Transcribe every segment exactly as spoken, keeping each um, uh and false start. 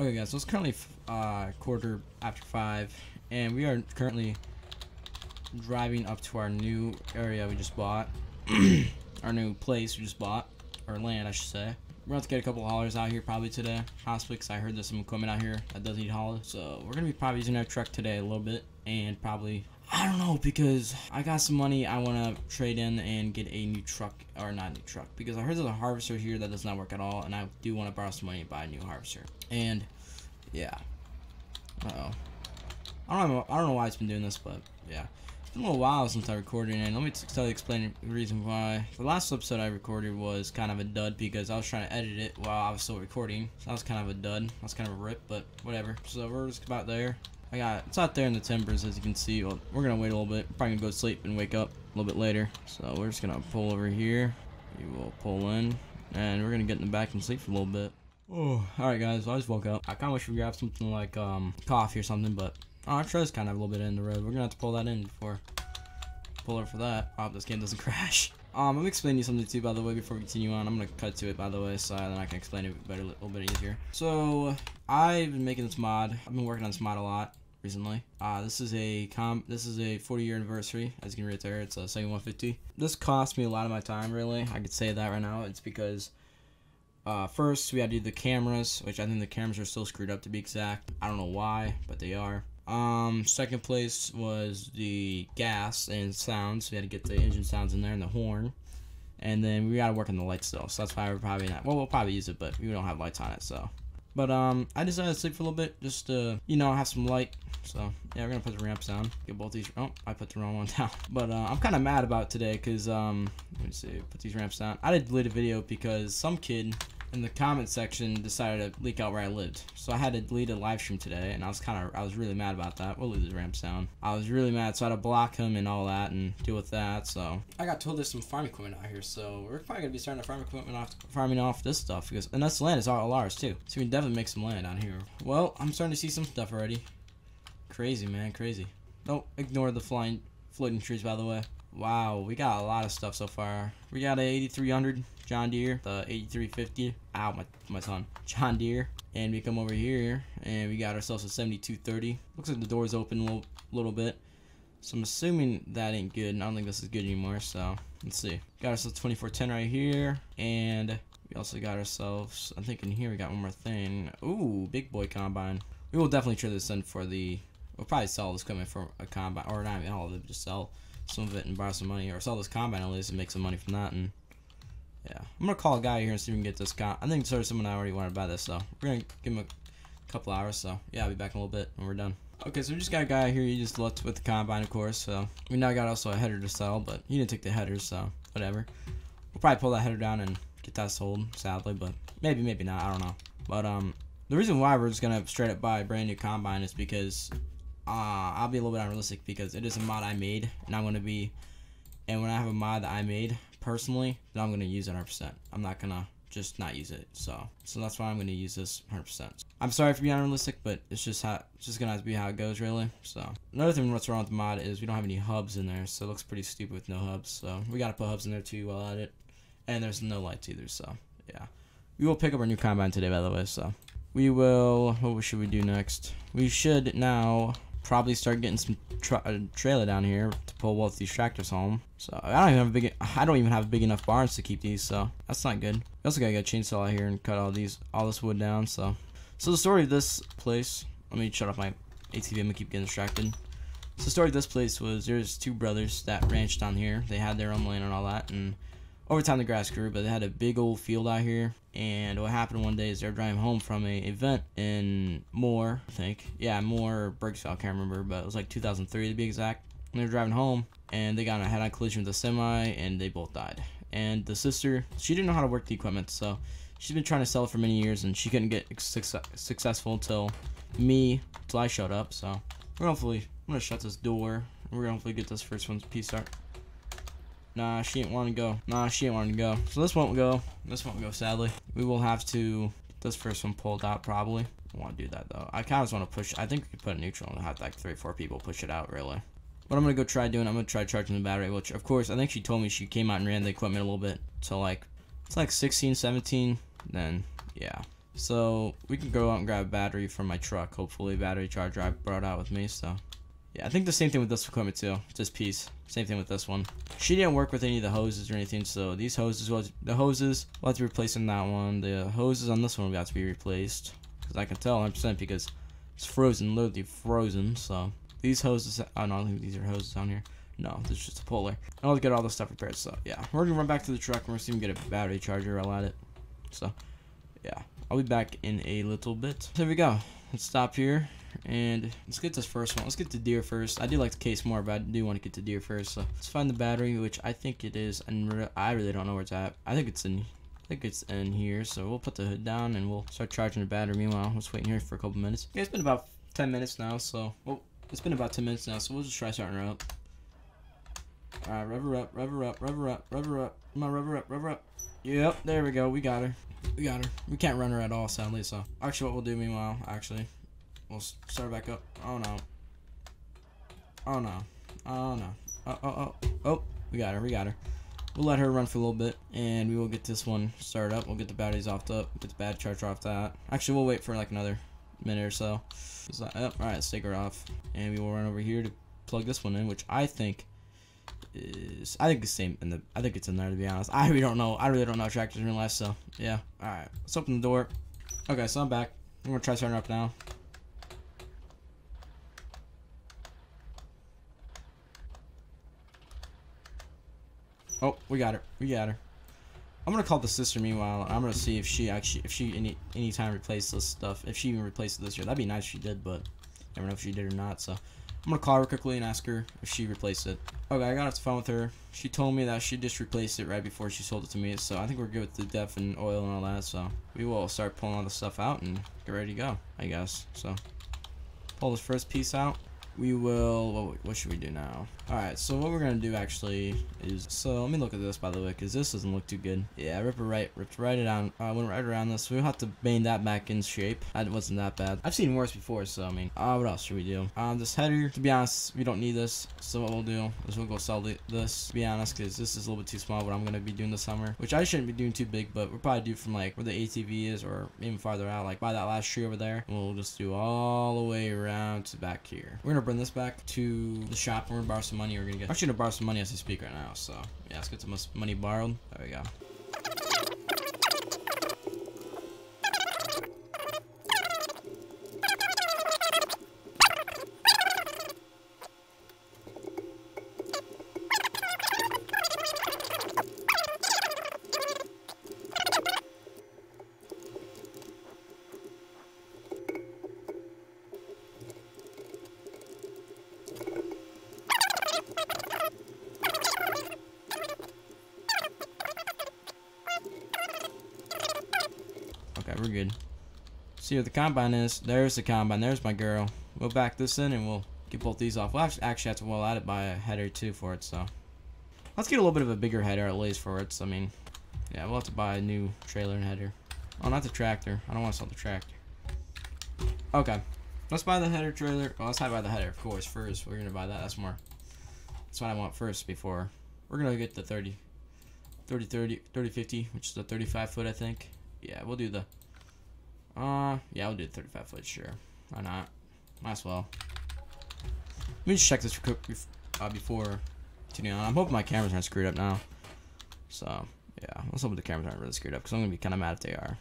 Okay guys, so it's currently uh, quarter after five, and we are currently driving up to our new area we just bought, our new place we just bought, or land I should say. We're going to get a couple of haulers out here probably today, possibly, because I heard there's some equipment out here that does need haulers. So we're going to be probably using our truck today a little bit, and probably, I don't know, because I got some money I want to trade in and get a new truck, or not a new truck, because I heard there's a harvester here that does not work at all, and I do want to borrow some money and buy a new harvester. And yeah, uh-oh, I don't know, I don't know why it's been doing this, but yeah, it's been a little while since I recorded, and let me tell you, explain the reason why. The last episode I recorded was kind of a dud because I was trying to edit it while I was still recording, so that was kind of a dud, that's kind of a rip, but whatever. So we're just about there. I got, it's out there in the timbers, as you can see. Well, we're gonna wait a little bit, probably gonna go to sleep and wake up a little bit later, so we're just gonna pull over here, we will pull in, and we're gonna get in the back and sleep for a little bit. Oh, alright guys, well, I just woke up. I kinda wish we grabbed something like um coffee or something, but our truck's kinda a little bit in the road. We're gonna have to pull that in before pull over for that. I hope this game doesn't crash. Um I'm explaining you something too, by the way, before we continue on. I'm gonna cut to it, by the way, so then I can explain it better, a little bit easier. So I've been making this mod. I've been working on this mod a lot recently. Uh this is a com this is a forty year anniversary, as you can read it there. It's a seventy-one fifty. This cost me a lot of my time, really. I could say that right now. It's because Uh, first, we had to do the cameras, which I think the cameras are still screwed up, to be exact. I don't know why, but they are. Um, second place was the gas and sounds. We had to get the engine sounds in there and the horn. And then we got to work on the lights still, so that's why we're probably not. Well, we'll probably use it, but we don't have lights on it, so. But um, I decided to sleep for a little bit just to, you know, have some light. So, yeah, we're going to put the ramps down. Get both these. Oh, I put the wrong one down. But uh, I'm kind of mad about today because, um, let me see, put these ramps down. I did delete a video because some kid in the comment section decided to leak out where I lived, so I had to delete a live stream today, and I was kind of I was really mad about that. We'll leave these ramps down. I was really mad, so I had to block him and all that and deal with that. So I got told there's some farm equipment out here, so we're probably gonna be starting to farm equipment off farming off this stuff, because and that's land is all ours too, so we can definitely make some land out here. Well, I'm starting to see some stuff already. Crazy, man, crazy. Don't ignore the flying floating trees, by the way. Wow, we got a lot of stuff so far. We got a eighty-three hundred John Deere, the eighty-three fifty, ow, my, my tongue, John Deere. And we come over here, and we got ourselves a seventy-two thirty. Looks like the door's open a little, little bit, so I'm assuming that ain't good, and I don't think this is good anymore, so let's see. Got ourselves twenty-four ten right here, and we also got ourselves, I think in here we got one more thing. Ooh, big boy combine. We will definitely trade this in for the, we'll probably sell this equipment for a combine, or not even all of it, just sell some of it and borrow some money, or sell this combine at least and make some money from that. And yeah, I'm gonna call a guy here and see if we can get this con. I think there's someone I already wanted to buy this, so we're gonna give him a couple hours. So yeah, I'll be back in a little bit and we're done. Okay, so we just got a guy here. He just left with the combine, of course. So we now got also a header to sell, but he didn't take the headers, so whatever. We'll probably pull that header down and get that sold, sadly, but maybe, maybe not. I don't know. But um, the reason why we're just gonna straight up buy a brand new combine is because Uh, I'll be a little bit unrealistic, because it is a mod I made, and I'm going to be, and when I have a mod that I made personally, then I'm going to use it one hundred percent. I'm not going to just not use it, so so that's why I'm going to use this one hundred percent. I'm sorry for being unrealistic, but it's just how it's just going to have to be how it goes, really. So another thing what's wrong with the mod is we don't have any hubs in there, so it looks pretty stupid with no hubs, so we got to put hubs in there too while at it, and there's no lights either, so yeah. We will pick up our new combine today, by the way, so we will, what should we do next? We should now probably start getting some tra uh, trailer down here to pull both these tractors home. So I don't even have a big I don't even have a big enough barns to keep these, so that's not good. We also gotta get a chainsaw out here and cut all these all this wood down. So so the story of this place, let me shut off my A T V. I'm gonna keep getting distracted. So the story of this place was there's two brothers that ranched down here. They had their own land and all that, and over time the grass grew, but they had a big old field out here. And what happened one day is they're driving home from a event in Moore, I think. Yeah, Moore or Briggsville, I can't remember, but it was like two thousand three to be exact. And they were driving home, and they got in a head-on collision with a semi, and they both died. And the sister, she didn't know how to work the equipment, so she's been trying to sell it for many years, and she couldn't get success successful until me, until I showed up. So we're hopefully, I'm gonna shut this door, and we're gonna hopefully get this first one's piece out. Nah, she ain't want to go. Nah, she ain't want to go. So this won't go. This won't go, sadly. We will have to get this first one pulled out, probably. I don't want to do that, though. I kind of just want to push. I think we could put a neutral and have, like, three or four people push it out, really. What I'm going to go try doing, I'm going to try charging the battery, which, of course, I think she told me she came out and ran the equipment a little bit. So, like, it's like sixteen, seventeen. Then, yeah. So we can go out and grab a battery from my truck. Hopefully, battery charger I brought out with me. So yeah, I think the same thing with this equipment too. This piece, same thing with this one. She didn't work with any of the hoses or anything. So these hoses, well, the hoses, we'll have to replace in that one. The hoses on this one will have to be replaced because I can tell one hundred percent because it's frozen, literally frozen. So these hoses, oh no, I don't think these are hoses on here. No, this is just a puller. I'll get all this stuff repaired. So yeah, we're gonna run back to the truck. We're gonna see if we can get a battery charger while at it. So yeah, I'll be back in a little bit. There we go. Let's stop here and let's get this first one. Let's get the Deere first. I do like the Case more, but I do want to get the Deere first. So let's find the battery, which I think it is, and I really don't know where it's at. I think it's in, I think it's in here. So we'll put the hood down and we'll start charging the battery. Meanwhile, let's wait in here for a couple minutes. Yeah, it's been about ten minutes now. So well, it's been about ten minutes now. So we'll just try starting her up. All right, rev her up, rev her up, rev her up, rev her up. Come on, rev her up, rev her up. Yep, there we go. We got her. We got her. We can't run her at all, sadly. So actually, what we'll do meanwhile, actually, we'll start back up. Oh no. Oh no. Oh no. Oh oh oh. Oh, we got her. We got her. We'll let her run for a little bit, and we will get this one started up. We'll get the batteries offed up. We'll get the battery charger off that. Actually, we'll wait for like another minute or so. Is that up? All right, let's take her off, and we will run over here to plug this one in, which I think. Is, I think the same in the I think it's in there, to be honest. I really don't know. I really don't know tractors in real life, so yeah. Alright. Let's open the door. Okay, so I'm back. I'm gonna try starting up now. Oh, we got her. We got her. I'm gonna call the sister meanwhile. I'm gonna see if she actually if she any any time replaced this stuff. If she even replaced it this year. That'd be nice if she did, but I don't know if she did or not, so I'm gonna call her quickly and ask her if she replaced it. Okay, I got off the phone with her. She told me that she just replaced it right before she sold it to me, so I think we're good with the def and oil and all that, so we will start pulling all the stuff out and get ready to go, I guess. So pull this first piece out. We will, what, what should we do now? All right, so what we're gonna do actually is, so let me look at this, by the way, because this doesn't look too good. Yeah, rip it right, ripped right around, I uh, went right around this. We'll have to bang that back in shape. That wasn't that bad. I've seen worse before, so I mean, uh, what else should we do? Um, this header, to be honest, we don't need this. So what we'll do is we'll go sell this, to be honest, because this is a little bit too small, what I'm gonna be doing this summer, which I shouldn't be doing too big, but we'll probably do from like where the A T V is or even farther out, like by that last tree over there. And we'll just do all the way around to back here. We're gonna bring this back to the shop. We're gonna borrow some money. We're gonna get. I'm actually gonna borrow some money as I speak right now. So yeah, let's get some money borrowed. There we go. We're good. See where the combine is. There's the combine. There's my girl. We'll back this in and we'll get both these off. We'll actually have to well out it by a header too for it. So let's get a little bit of a bigger header at least for it. So, I mean, yeah, we'll have to buy a new trailer and header. Oh, not the tractor. I don't want to sell the tractor. Okay, let's buy the header trailer. Well, let's buy the header, of course. First, we're gonna buy that. That's more. That's what I want first. Before we're gonna get the thirty, thirty, thirty, thirty, fifty, which is the thirty-five foot, I think. Yeah, we'll do the. Uh, yeah, we'll do thirty-five foot, sure. Why not? Might as well. Let me just check this real quick uh, before continuing on. I'm hoping my cameras aren't screwed up now. So, yeah, let's hope the cameras aren't really screwed up because I'm going to be kind of mad if they are.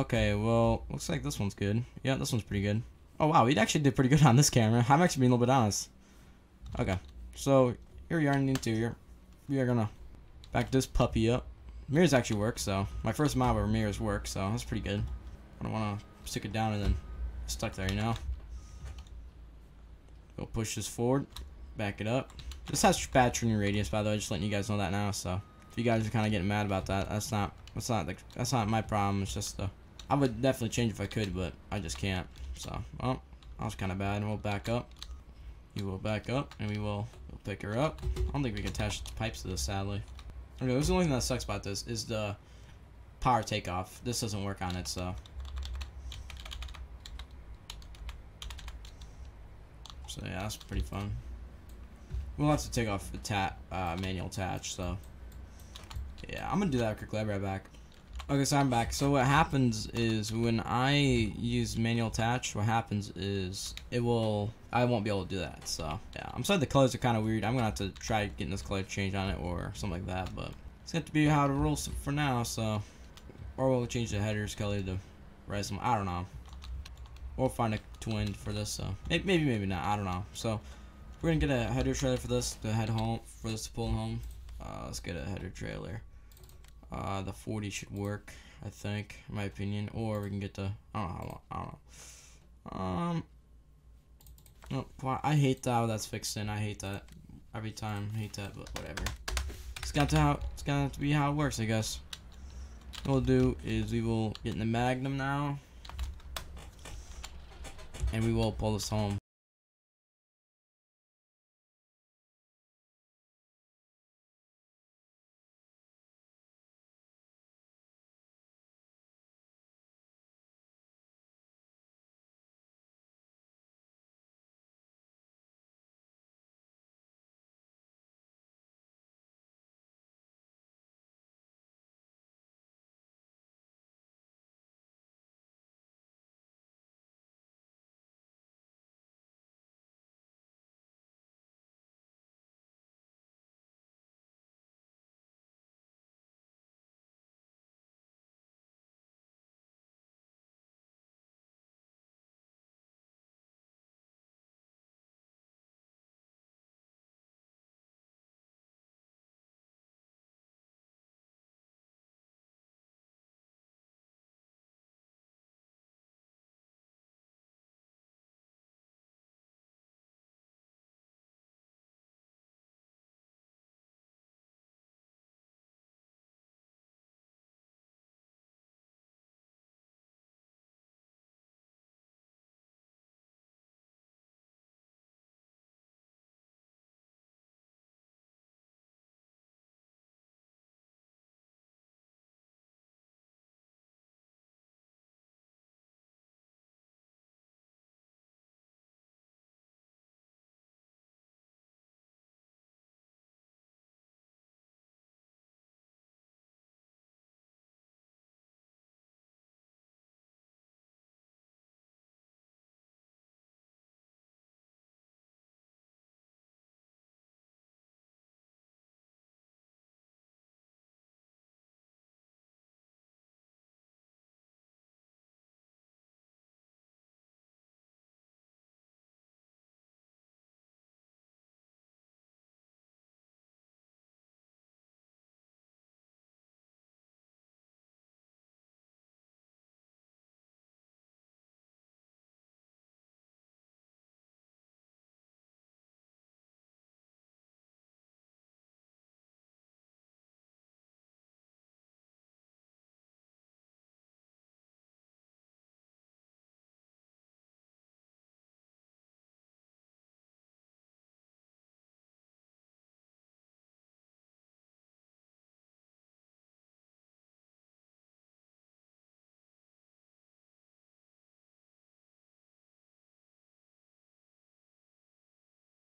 Okay, well, looks like this one's good. Yeah, this one's pretty good. Oh, wow, we actually did pretty good on this camera. I'm actually being a little bit honest. Okay, so here we are in the interior. We are going to back this puppy up. Mirrors actually work, so my first mod where mirrors work, so that's pretty good. I don't want to stick it down and then stuck there, you know. We'll push this forward, back it up. This has bad turning radius, by the way. Just letting you guys know that now. So if you guys are kind of getting mad about that, that's not, that's not, like, that's not my problem. It's just the, I would definitely change if I could, but I just can't. So well, that was kind of bad. And we'll back up. You will back up, and we will we'll pick her up. I don't think we can attach the pipes to this, sadly. Okay, this is the only thing that sucks about this is the power takeoff. This doesn't work on it, so. So yeah, that's pretty fun. We'll have to take off the tap uh, manual attach, so Yeah, I'm gonna do that quickly. I'll be right back. Okay, so I'm back. So what happens is when I use manual attach, what happens is it will, I won't be able to do that. So yeah, I'm sorry the colors are kind of weird. I'm gonna have to try getting this color change on it or something like that, but it's going to be how it rolls for now. So, or we'll change the headers color to red. I don't know. We'll find a twin for this. So maybe, maybe not. I don't know. So we're gonna get a header trailer for this to head home, for this to pull home. Uh, let's get a header trailer. Uh, the forty should work, I think, in my opinion. Or we can get the, I don't know how long, I don't know. Um, oh, I hate that, how that's fixed in. I hate that every time. I hate that, but whatever. It's got to how it's got to be how it works, I guess. What we'll do is we will get in the Magnum now, and we will pull this home.